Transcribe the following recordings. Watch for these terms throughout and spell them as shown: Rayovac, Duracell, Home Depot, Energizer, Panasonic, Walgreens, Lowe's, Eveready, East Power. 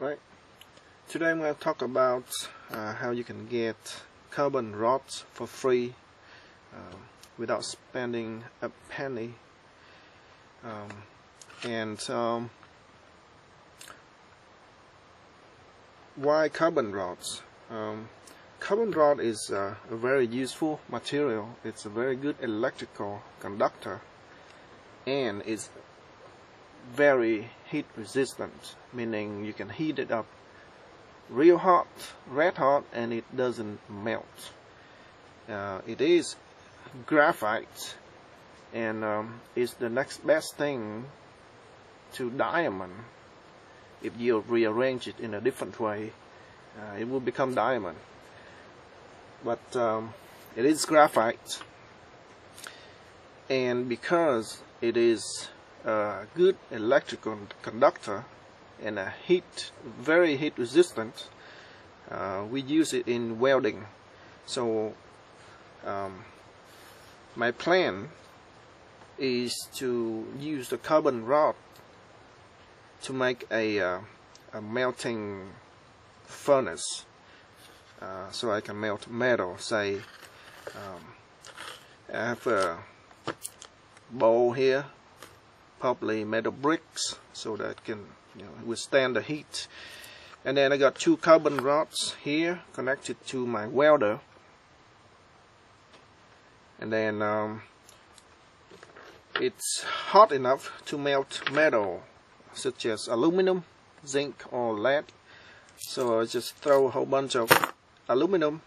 Right. Today I'm going to talk about how you can get carbon rods for free without spending a penny. Why carbon rods? Carbon rod is a very useful material. It's a very good electrical conductor, and it's very heat resistant, meaning you can heat it up real hot, red hot, and it doesn't melt. It is graphite, and it's the next best thing to diamond. If you rearrange it in a different way, it will become diamond. But it is graphite, and because it is a good electrical conductor and a very heat resistant, we use it in welding. So my plan is to use the carbon rod to make a melting furnace, so I can melt metal. Say I have a bowl here, probably metal bricks, so that it can withstand the heat. And then I got two carbon rods here connected to my welder, and then it's hot enough to melt metal such as aluminum, zinc, or lead. So I just throw a whole bunch of aluminum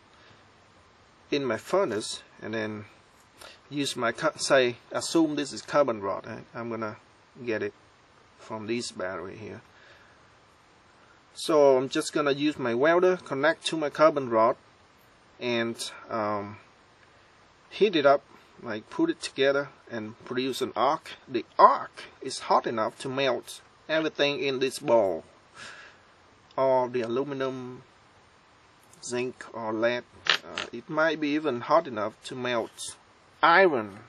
in my furnace, and then use my, say, assume this is carbon rod. I'm gonna get it from this battery here. So I'm just gonna use my welder, connect to my carbon rod, and heat it up, like put it together and produce an arc. The arc is hot enough to melt everything in this bowl, or the aluminum, zinc, or lead. It might be even hot enough to melt iron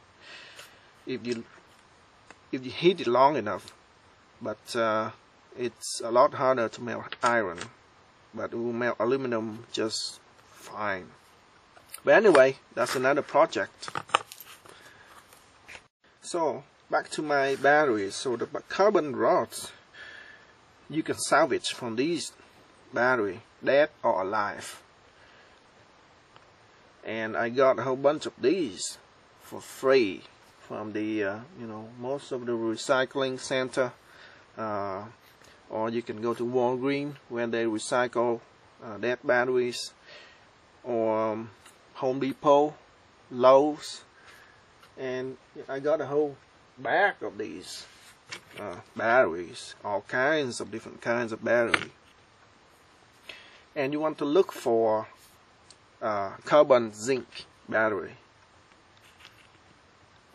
if you heat it long enough, but it's a lot harder to melt iron, but it will melt aluminum just fine. But anyway, that's another project. So back to my batteries. So the carbon rods you can salvage from these battery, dead or alive, and I got a whole bunch of these for free from the most of the recycling center, or you can go to Walgreens where they recycle dead batteries, or Home Depot, Lowe's, and I got a whole bag of these batteries, all kinds of different kinds of battery. And you want to look for carbon zinc battery.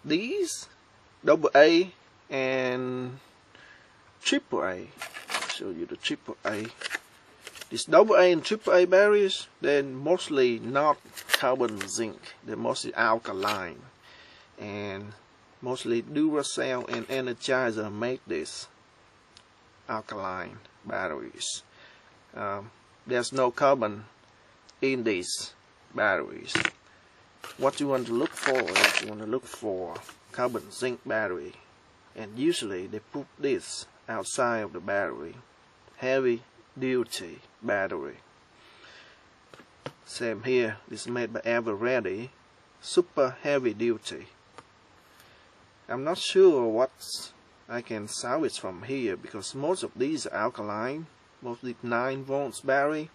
These AA and AAA. I'll show you the AAA. These AA and AAA batteries, they're mostly not carbon zinc. They're mostly alkaline, and mostly Duracell and Energizer make these alkaline batteries. There's no carbon in these batteries. What you want to look for is you want to look for carbon zinc battery, and usually they put this outside of the battery, heavy duty battery. Same here, this is made by Eveready, super heavy duty. I'm not sure what I can salvage from here, because most of these are alkaline, mostly 9 volts battery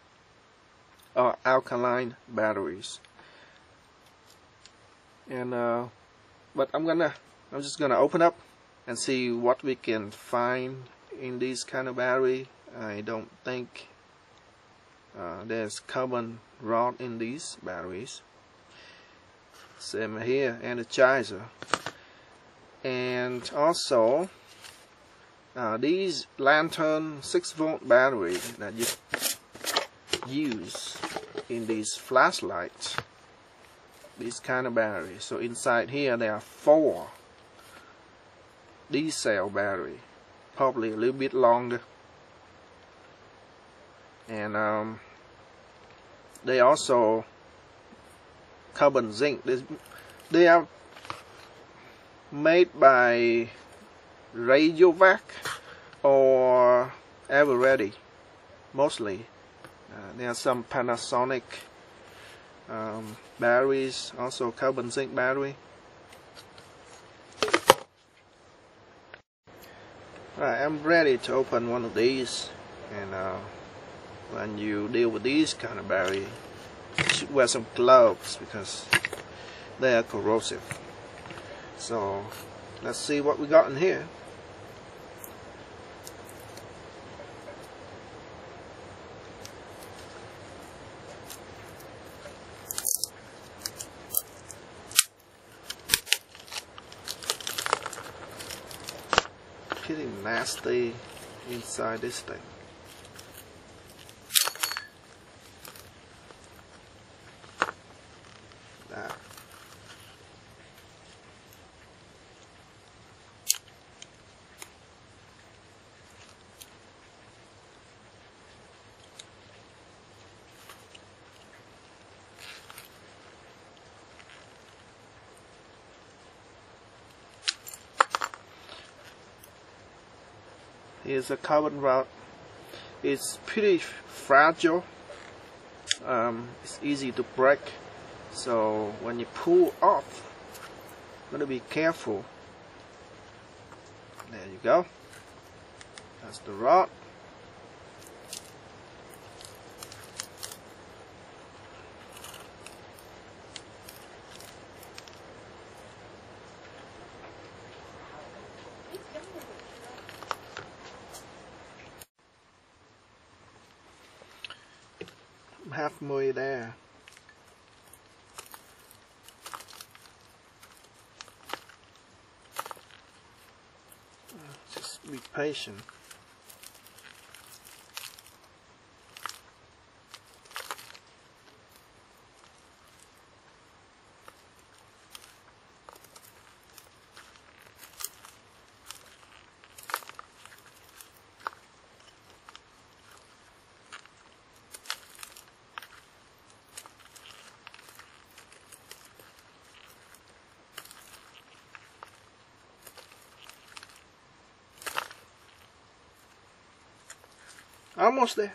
or alkaline batteries. And but I'm just gonna open up and see what we can find in this kind of battery. I don't think there's carbon rod in these batteries. Same here, Energizer, and also these lantern 6-volt battery that you use in these flashlights. This kind of battery. So inside here there are 4 D cell battery, probably a little bit longer. And they also carbon zinc. They are made by Rayovac or Eveready, mostly. There are some Panasonic batteries, also carbon zinc battery. Alright, I'm ready to open one of these. And when you deal with these kind of battery, you should wear some gloves because they are corrosive. So let's see what we got in here. Pretty nasty inside this thing. That. Here's a carbon rod. It's pretty fragile. It's easy to break. So when you pull off, you gotta be careful. There you go. That's the rod. Halfway there. Just be patient. Almost there.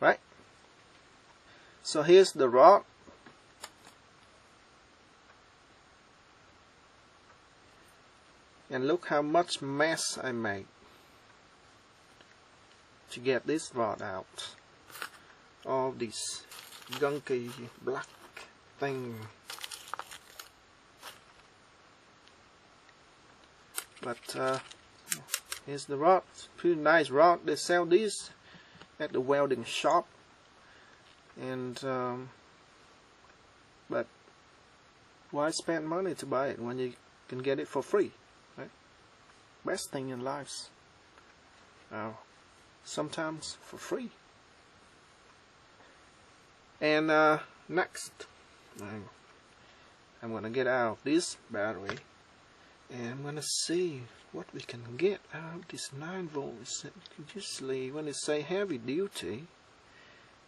Right? So here's the rod. And look how much mess I made to get this rod out. All these gunky black thing. But here's the rod. Pretty nice rod. They sell these at the welding shop. And but why spend money to buy it when you can get it for free? Right? Best thing in life. Sometimes for free. And next, I'm gonna get out of this battery. And I'm gonna see what we can get out of this 9 volts. Usually, when they say heavy duty,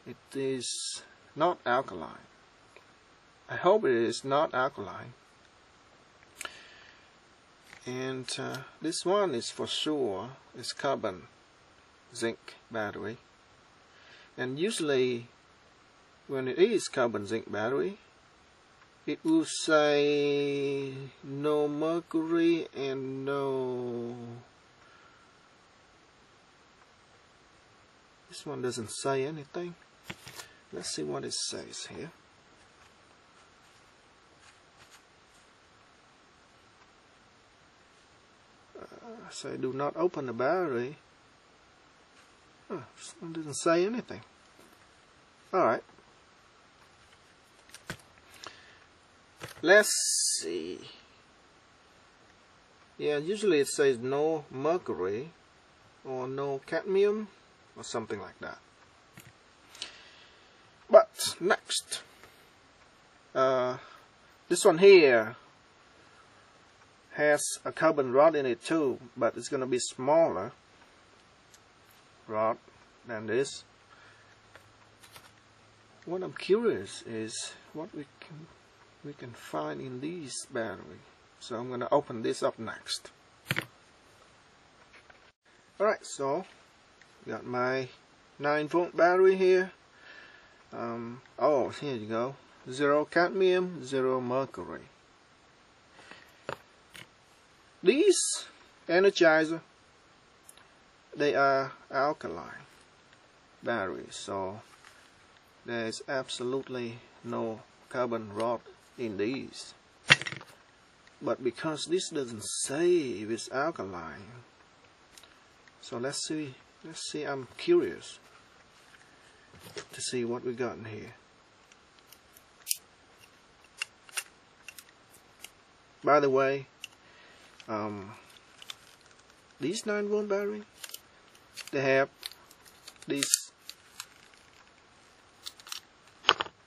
it is not alkaline. I hope it is not alkaline. And this one is for sure is carbon zinc battery. And usually, when it is carbon zinc battery, it will say no mercury and no. This one doesn't say anything. Let's see what it says here. Say do not open the battery. This one doesn't say anything. Alright. Let's see. Yeah, usually it says no mercury or no cadmium or something like that. But next, this one here has a carbon rod in it too, but it's going to be smaller rod than this. What I'm curious is what we can find in these battery. So I'm going to open this up next. Alright, so got my 9-volt battery here. Oh, here you go. 0 cadmium, 0 mercury. These Energizer, they are alkaline batteries, so there is absolutely no carbon rod in these. But because this doesn't say if it's alkaline, so let's see. I'm curious to see what we got in here. By the way, these 9-volt battery, they have this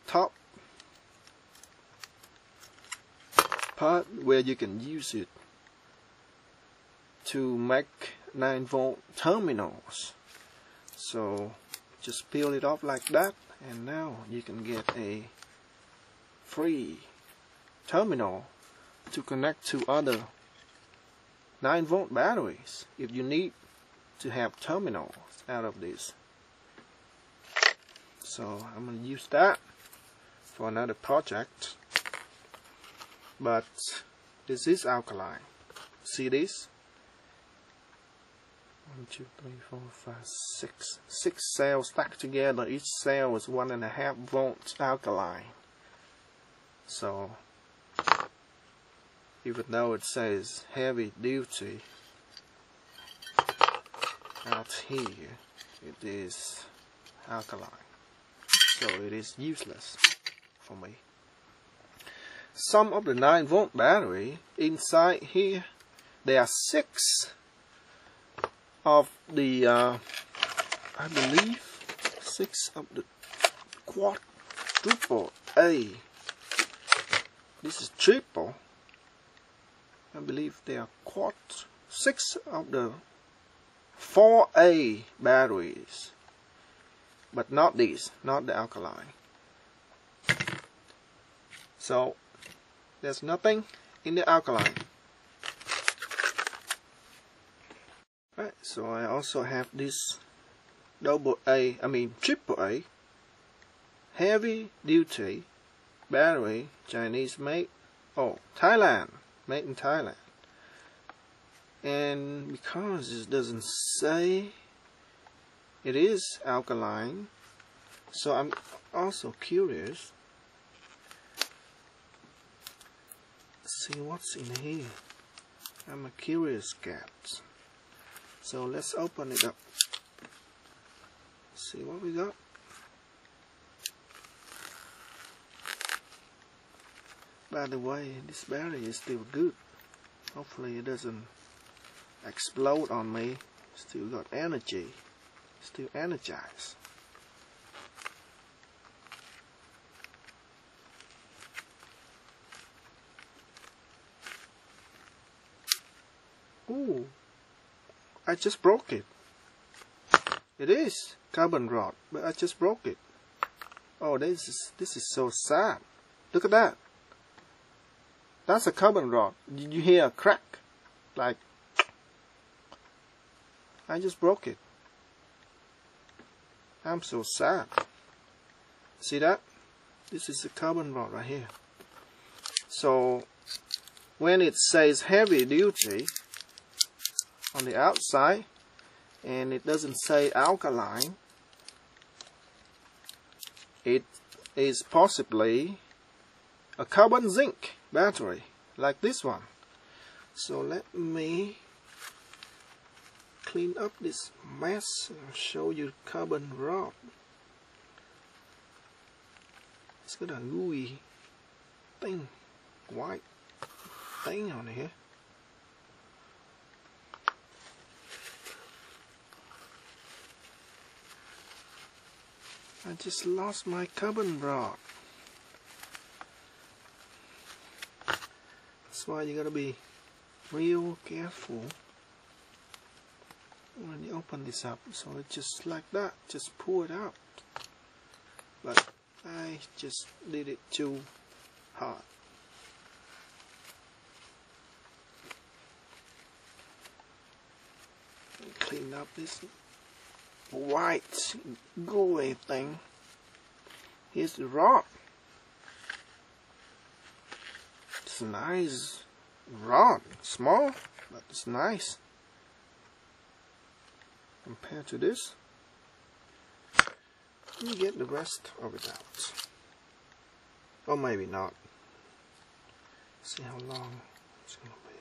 top part where you can use it to make 9-volt terminals. So just peel it off like that, and now you can get a free terminal to connect to other 9-volt batteries if you need to have terminals out of this. So I'm going to use that for another project. But this is alkaline. See this? 1, 2, 3, 4, 5, 6. 6 cells stacked together. Each cell is 1.5 volts alkaline. So even though it says heavy duty out here, it is alkaline, so it is useless for me. Some of the 9-volt battery inside here, there are 6 of the I believe 6 of the quadruple A. This is triple. I believe there are 6 of the 4A batteries, but not these, not the alkaline. So there's nothing in the alkaline. Right, so I also have this triple A heavy duty battery, Chinese made. Oh, Thailand. Made in Thailand. And because it doesn't say it is alkaline, so I'm also curious. Let's see what's in here. I'm a curious cat. So let's open it up. See what we got. By the way, this battery is still good. Hopefully it doesn't explode on me. Still got energy. Still energized. Ooh, I just broke it. It is carbon rod, but I just broke it. Oh, this is so sad. Look at that. That's a carbon rod. Did you hear a crack? Like, I just broke it. I'm so sad. See that? This is a carbon rod right here. So when it says heavy duty on the outside and it doesn't say alkaline, it is possibly a carbon zinc battery like this one. So let me clean up this mess and show you carbon rod. It's got a gooey thing, white thing on here. I just lost my carbon rod. That's why you gotta be real careful when you open this up. So it's just like that, just pull it out. But I just did it too hard. Clean up this white gooey thing. Here's the rod. It's a nice rod, small, but it's nice compared to this. Let me get the rest of it out, or maybe not. See how long it's gonna be.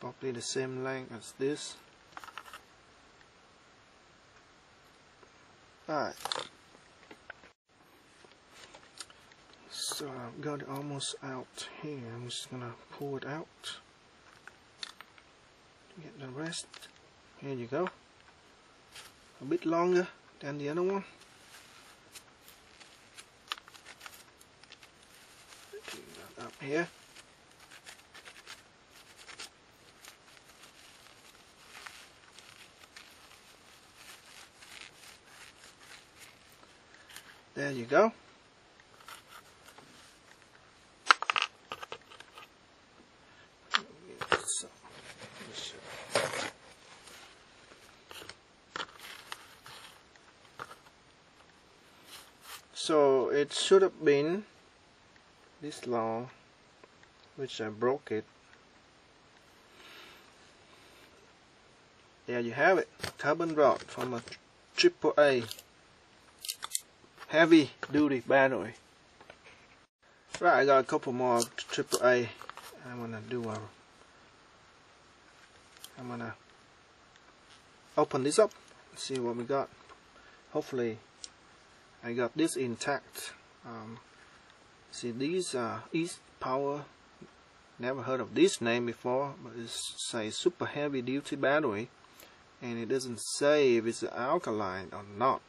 Probably the same length as this. Alright, so I've got it almost out here. I'm just gonna pull it out, get the rest. Here you go, a bit longer than the other one. Clean that up here. There you go. So it should have been this long, which I broke it. There you have it, carbon rod from a AAA. Heavy duty battery. Right, I got a couple more AAA. I'm gonna open this up, see what we got. Hopefully, I got this intact. See, these are East Power. Never heard of this name before, but it says super heavy duty battery, and it doesn't say if it's alkaline or not.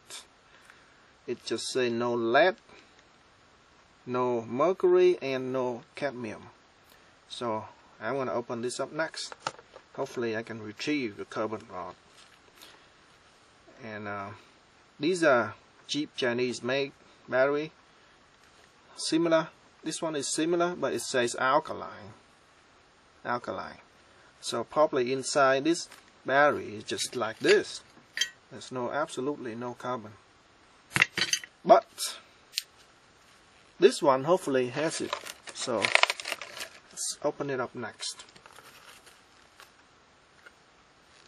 It just say no lead, no mercury, and no cadmium. So I'm gonna open this up next. Hopefully I can retrieve the carbon rod. And these are cheap Chinese made battery. Similar, this one is similar, but it says alkaline. So probably inside this battery is just like this. There's absolutely no carbon. But this one hopefully has it, so let's open it up next.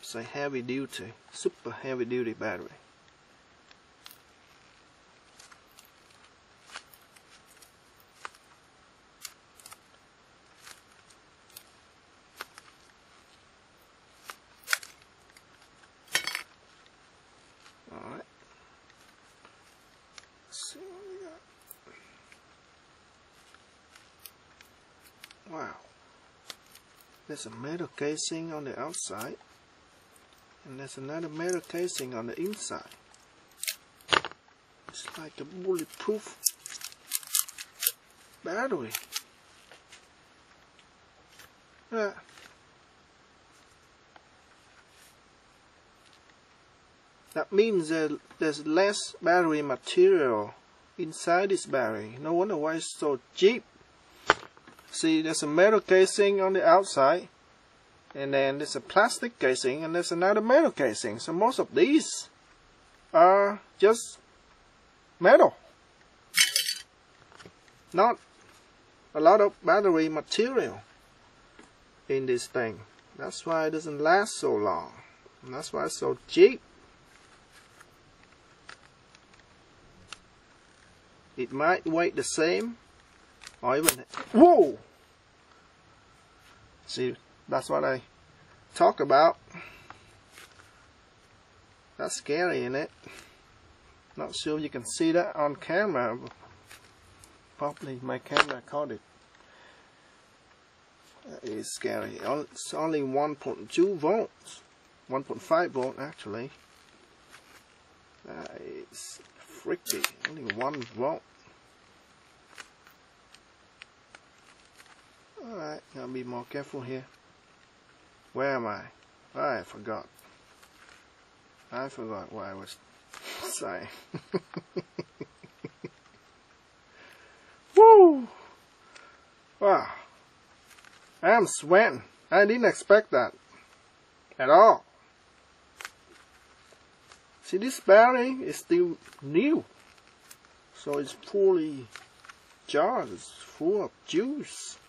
It's a heavy duty, super heavy duty battery. Wow, there's a metal casing on the outside, and there's another metal casing on the inside. It's like a bulletproof battery. Yeah. That means that there's less battery material inside this battery. No wonder why it's so cheap. See, there's a metal casing on the outside, and then there's a plastic casing, and there's another metal casing. So most of these are just metal. Not a lot of battery material in this thing. That's why it doesn't last so long. And that's why it's so cheap. It might weigh the same. Or even, whoa! See, that's what I talk about. That's scary, isn't it? Not sure you can see that on camera. Probably my camera caught it. That is scary. It's only 1.2 volts. 1.5 volt, actually. That is freaky. Only 1 volt. Alright, gotta be more careful here. Where am I? Oh, I forgot. I forgot what I was saying. Woo! Wow. I am sweating. I didn't expect that at all. See, this bearing is still new, so it's fully jarred, it's full of juice.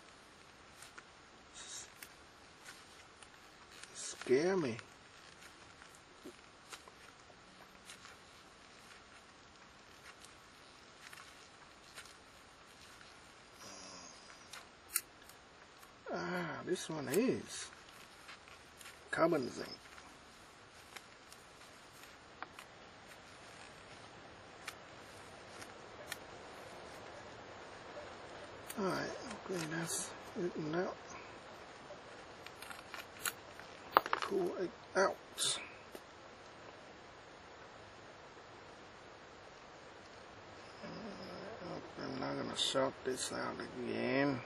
Scare me. Ah, this one is carbon zinc. Alright, okay, that's it now. Pull it out. I'm not gonna short this out again.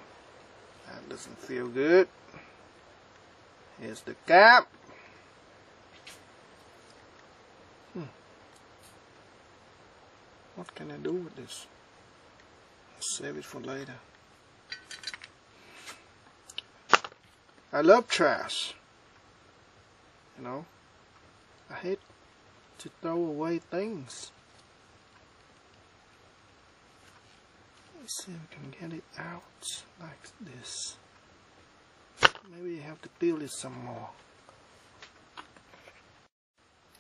That doesn't feel good. Here's the cap. What can I do with this? I'll save it for later. I love trash. You know, I hate to throw away things. Let's see if we can get it out like this. Maybe you have to peel it some more.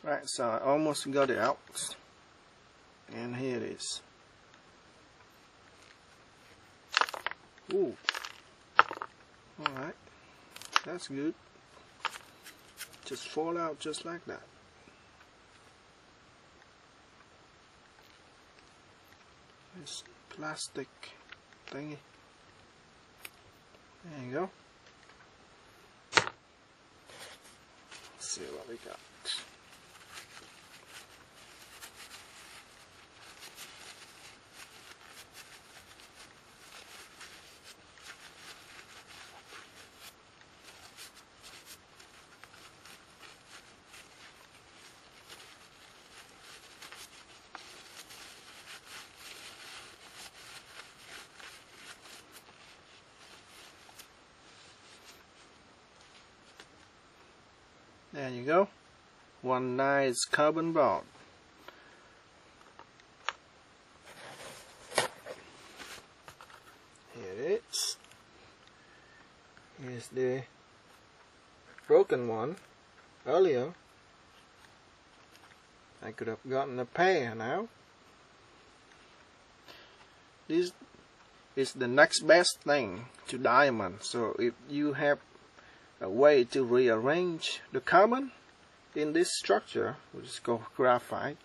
Right, so I almost got it out. And here it is. Ooh. Alright. That's good. Just fall out just like that. This plastic thingy. There you go. Let's see what we got. There you go, one nice carbon board. Here it is. Here's the broken one earlier. I could have gotten a pair now. This is the next best thing to diamond, so if you have a way to rearrange the carbon in this structure, which is called graphite,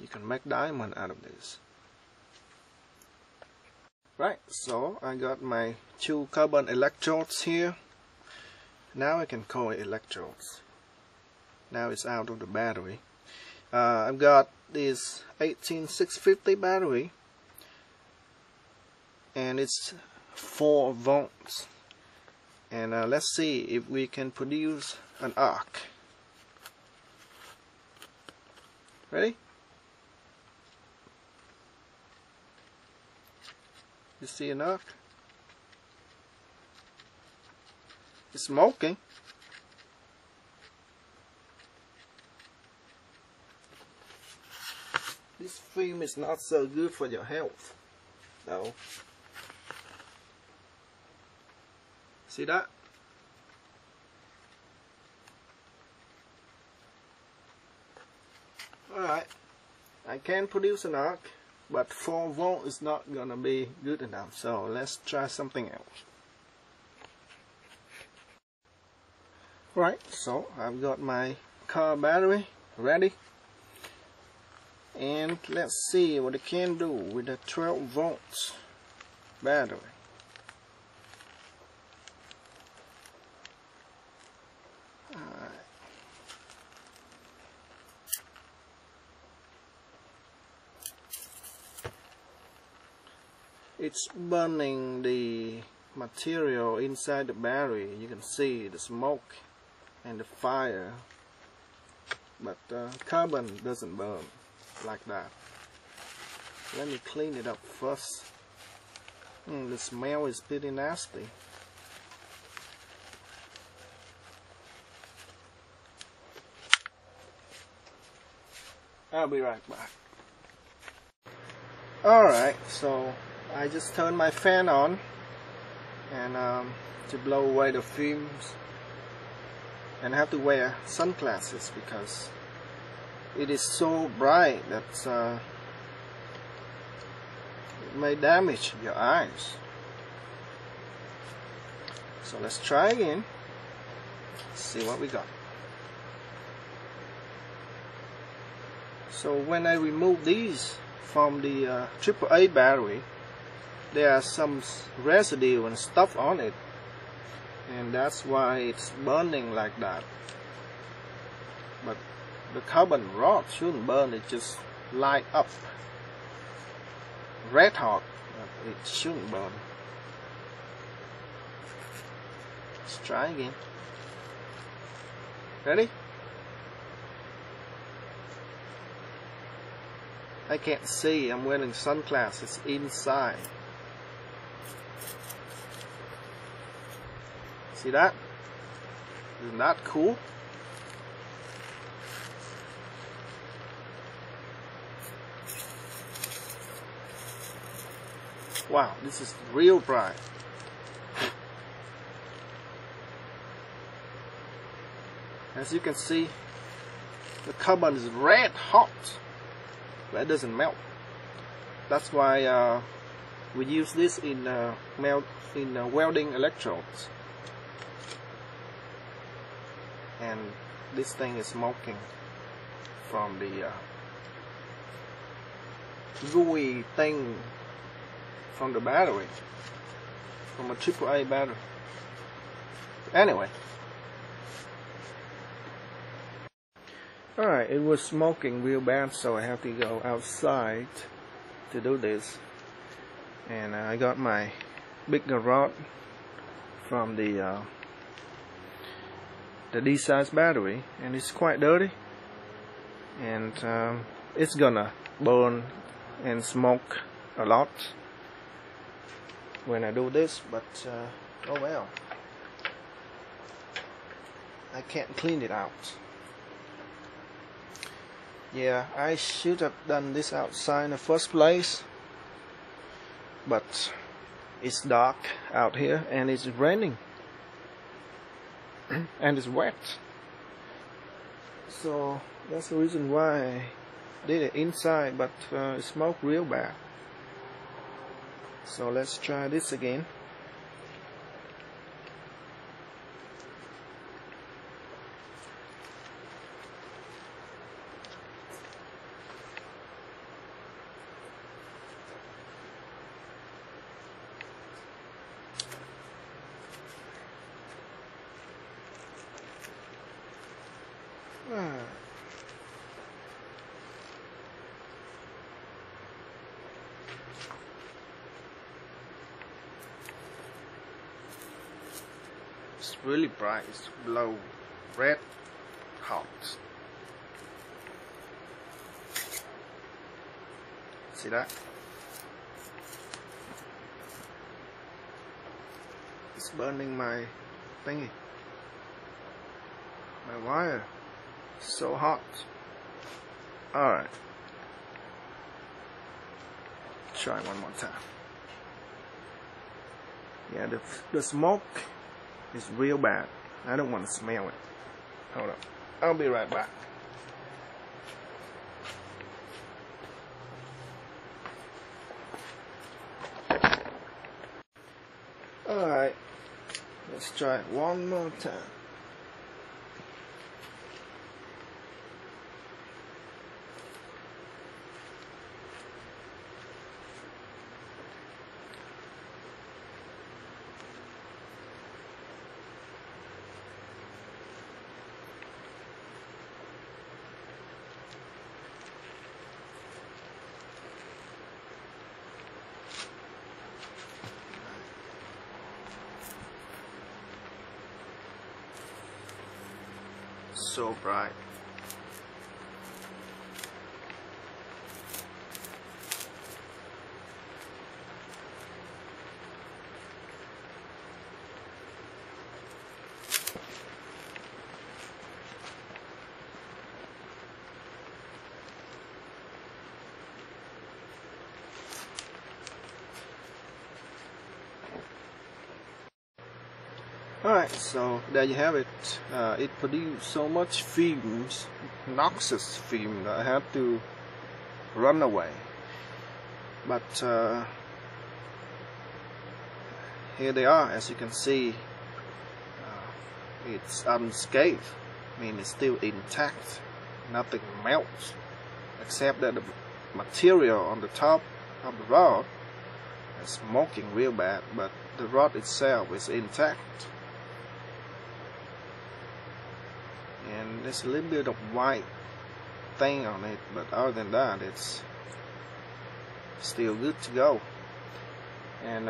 you can make diamond out of this. Right, so I got my two carbon electrodes here. Now I can call it electrodes. Now it's out of the battery. I've got this 18650 battery, and it's 4 volts. And let's see if we can produce an arc. Ready? You see an arc? It's smoking. This film is not so good for your health, though. See that? Alright, I can produce an arc, but 4 volt is not gonna be good enough, so let's try something else. Right, so I've got my car battery ready, and let's see what it can do with a 12 volts battery. it's burning the material inside the battery. You can see the smoke and the fire, but carbon doesn't burn like that. Let me clean it up first. The smell is pretty nasty. I'll be right back. Alright, so I just turned my fan on and to blow away the fumes, and I have to wear sunglasses because it is so bright that it may damage your eyes. So let's try again, see what we got. So when I remove these from the AAA battery, there are some residue and stuff on it, and that's why it's burning like that. But the carbon rod shouldn't burn, it just light up red hot, but it shouldn't burn. Let's try again. Ready? I can't see, I'm wearing sunglasses inside. See that? Isn't that cool? Wow, this is real bright. As you can see, the carbon is red hot. It doesn't melt. That's why we use this in welding electrodes. And this thing is smoking from the gooey thing from the battery, from a AAA battery. Anyway, alright, it was smoking real bad, so I have to go outside to do this. And I got my bigger rod from the D-size battery, and it's quite dirty, and it's gonna burn and smoke a lot when I do this, but oh well, I can't clean it out. Yeah, I should have done this outside in the first place, but it's dark out here and it's raining and it's wet, so that's the reason why I did it inside, but it smoked real bad. So let's try this again. It's really bright, it's blow red hot. See that? It's burning my thingy, my wire. It's so hot. Alright. Try one more time. Yeah, the smoke, it's real bad. I don't want to smell it. Hold on. I'll be right back. Alright. Let's try it one more time. so bright. Alright, so there you have it. It produced so much fumes, noxious fumes, that I had to run away. But here they are, as you can see. It's unscathed, I mean it's still intact, nothing melts, except that the material on the top of the rod is smoking real bad, but the rod itself is intact. And there's a little bit of white thing on it, but other than that, it's still good to go. And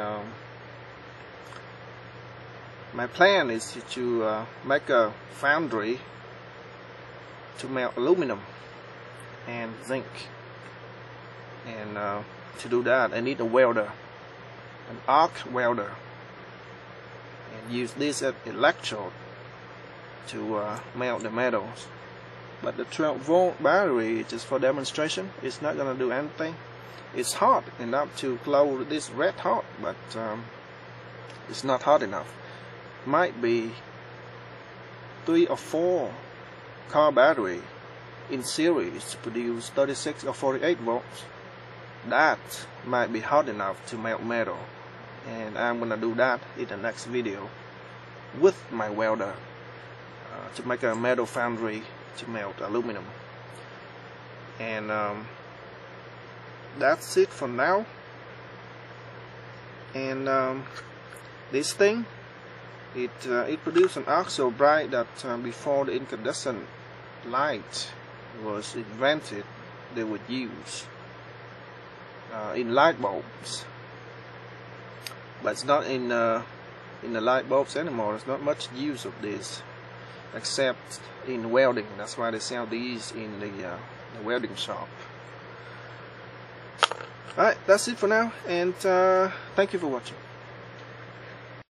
my plan is to make a foundry to melt aluminum and zinc. And to do that, I need a welder, an arc welder, and use this as electrode to melt the metals. But the 12-volt battery is just for demonstration. It's not gonna do anything. It's hot enough to glow this red hot, but it's not hot enough. Might be 3 or 4 car battery in series to produce 36 or 48 volts. That might be hot enough to melt metal, and I'm gonna do that in the next video with my welder. To make a metal foundry to melt aluminum. And that's it for now. And this thing, it produced an arc so bright that before the incandescent light was invented, they would use in light bulbs. But it's not in the light bulbs anymore. There's not much use of this, except in welding. That's why they sell these in the welding shop. Alright, that's it for now, and thank you for watching.